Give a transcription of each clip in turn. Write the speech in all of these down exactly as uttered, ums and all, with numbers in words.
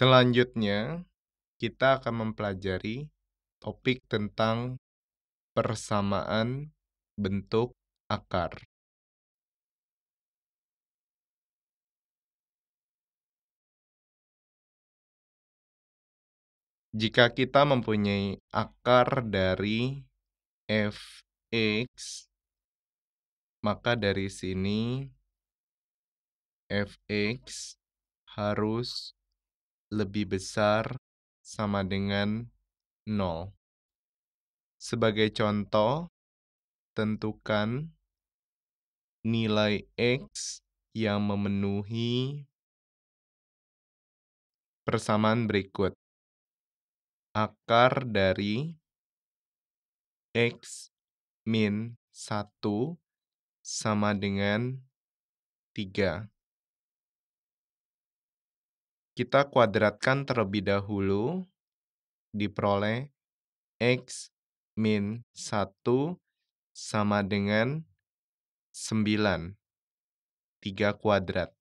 Selanjutnya, kita akan mempelajari topik tentang persamaan bentuk akar. Jika kita mempunyai akar dari f(x), maka dari sini f(x) harus lebih besar sama dengan nol. Sebagai contoh, tentukan nilai x yang memenuhi persamaan berikut. Akar dari x min satu sama dengan tiga. Kita kuadratkan terlebih dahulu, diperoleh x min satu sama dengan sembilan, tiga kuadrat.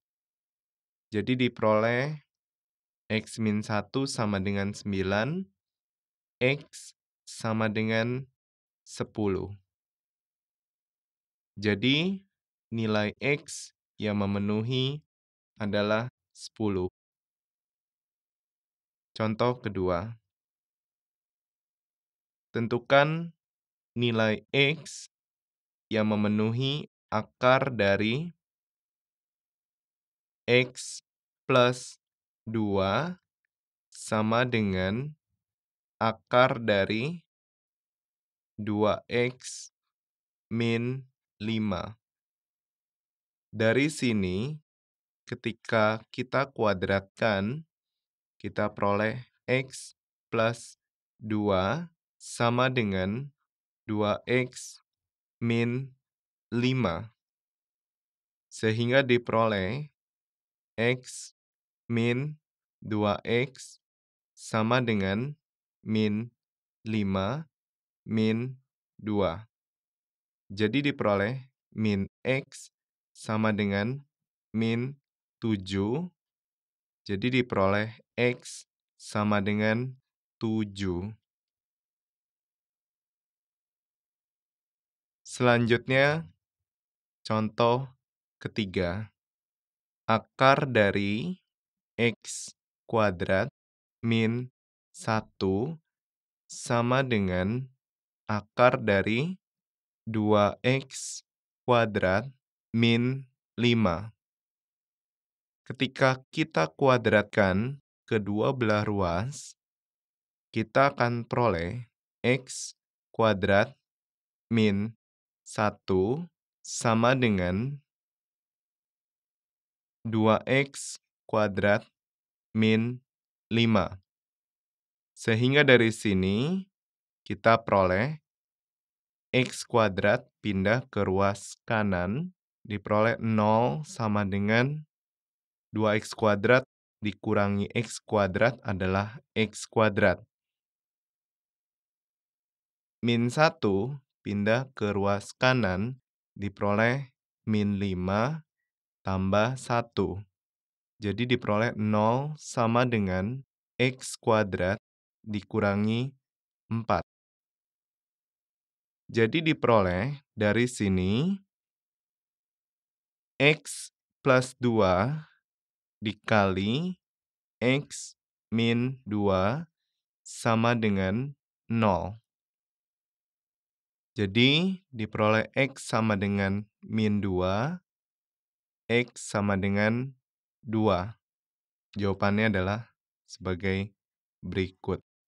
Jadi diperoleh x min satu sama dengan sembilan, X sama dengan sepuluh. Jadi, nilai X yang memenuhi adalah sepuluh. Contoh kedua. Tentukan nilai X yang memenuhi akar dari X plus dua sama dengan akar dari dua x min lima. Dari sini, ketika kita kuadratkan, kita peroleh x plus dua sama dengan dua x min lima. Sehingga diperoleh x min dua x sama dengan min lima min dua. Jadi diperoleh min X sama dengan min tujuh. Jadi diperoleh X sama dengan tujuh. Selanjutnya, contoh ketiga. Akar dari X kuadrat min satu sama dengan akar dari dua x kuadrat min lima. Ketika kita kuadratkan kedua belah ruas, kita akan peroleh x kuadrat min satu sama dengan dua x kuadrat min lima. Sehingga dari sini, kita peroleh x kuadrat pindah ke ruas kanan, diperoleh nol sama dengan dua x kuadrat dikurangi x kuadrat adalah x kuadrat. Min satu pindah ke ruas kanan, diperoleh min lima tambah satu. Jadi diperoleh nol sama dengan x kuadrat dikurangi empat. Jadi diperoleh dari sini x plus dua dikali x min dua sama dengan nol. Jadi diperoleh x sama dengan min dua, x sama dengan dua. Jawabannya adalah sebagai berikut.